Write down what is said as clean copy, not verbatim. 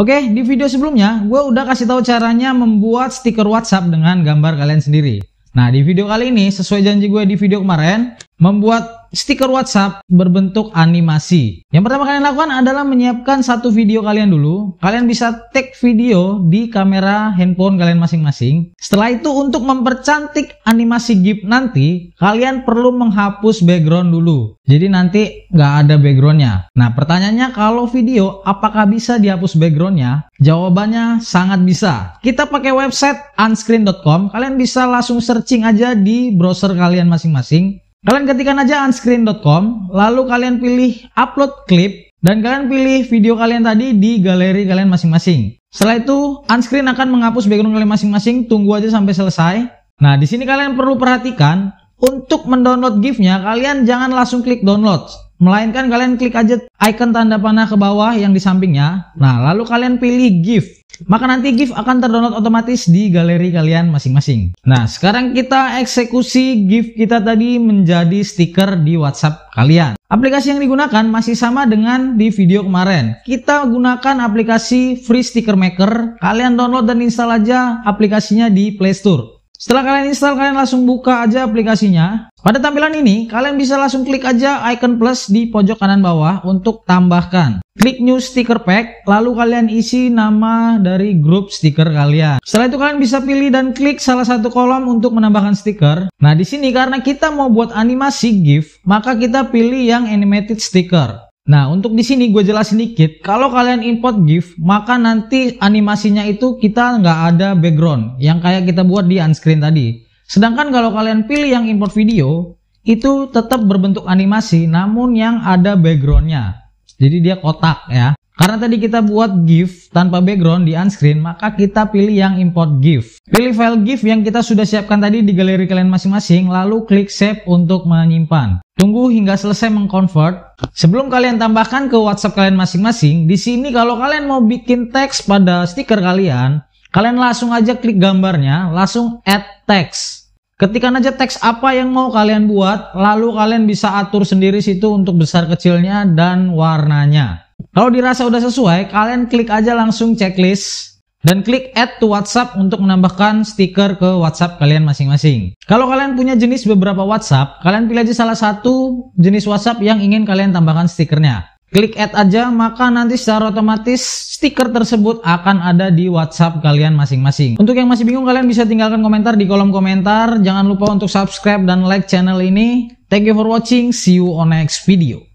Oke, di video sebelumnya gue udah kasih tahu caranya membuat stiker WhatsApp dengan gambar kalian sendiri. Nah, di video kali ini sesuai janji gue di video kemarin, membuat stiker WhatsApp berbentuk animasi. Yang pertama kalian lakukan adalah menyiapkan satu video kalian dulu. Kalian bisa take video di kamera handphone kalian masing-masing. Setelah itu untuk mempercantik animasi GIF nanti, kalian perlu menghapus background dulu. Jadi nanti nggak ada backgroundnya. Nah, pertanyaannya kalau video apakah bisa dihapus backgroundnya? Jawabannya sangat bisa. Kita pakai website unscreen.com. Kalian bisa langsung searching aja di browser kalian masing-masing. Kalian ketikkan aja unscreen.com, lalu kalian pilih upload clip, dan kalian pilih video kalian tadi di galeri kalian masing-masing. Setelah itu, unscreen akan menghapus background kalian masing-masing, tunggu aja sampai selesai. Nah, di sini kalian perlu perhatikan, untuk mendownload GIF-nya, kalian jangan langsung klik download. Melainkan kalian klik aja icon tanda panah ke bawah yang di sampingnya. Nah, lalu kalian pilih GIF. Maka nanti GIF akan terdownload otomatis di galeri kalian masing-masing. Nah, sekarang kita eksekusi GIF kita tadi menjadi stiker di WhatsApp kalian. Aplikasi yang digunakan masih sama dengan di video kemarin. Kita gunakan aplikasi Free Sticker Maker. Kalian download dan install aja aplikasinya di Play Store. Setelah kalian install, kalian langsung buka aja aplikasinya. Pada tampilan ini, kalian bisa langsung klik aja icon plus di pojok kanan bawah untuk tambahkan. Klik new sticker pack, lalu kalian isi nama dari grup stiker kalian. Setelah itu kalian bisa pilih dan klik salah satu kolom untuk menambahkan stiker. Nah, di sini karena kita mau buat animasi GIF, maka kita pilih yang animated sticker. Nah, untuk di sini gue jelasin dikit. Kalau kalian import GIF, maka nanti animasinya itu kita nggak ada background yang kayak kita buat di unscreen tadi. Sedangkan kalau kalian pilih yang import video, itu tetap berbentuk animasi namun yang ada backgroundnya. Jadi dia kotak ya. Karena tadi kita buat GIF tanpa background di unscreen, maka kita pilih yang import GIF. Pilih file GIF yang kita sudah siapkan tadi di galeri kalian masing-masing, lalu klik save untuk menyimpan. Tunggu hingga selesai mengkonvert. Sebelum kalian tambahkan ke WhatsApp kalian masing-masing, di sini kalau kalian mau bikin teks pada stiker kalian, kalian langsung aja klik gambarnya, langsung add text. Ketikan aja teks apa yang mau kalian buat, lalu kalian bisa atur sendiri situ untuk besar kecilnya dan warnanya. Kalau dirasa udah sesuai, kalian klik aja langsung checklist dan klik add to WhatsApp untuk menambahkan stiker ke WhatsApp kalian masing-masing. Kalau kalian punya jenis beberapa WhatsApp, kalian pilih aja salah satu jenis WhatsApp yang ingin kalian tambahkan stikernya. Klik add aja, maka nanti secara otomatis stiker tersebut akan ada di WhatsApp kalian masing-masing. Untuk yang masih bingung, kalian bisa tinggalkan komentar di kolom komentar. Jangan lupa untuk subscribe dan like channel ini. Thank you for watching. See you on next video.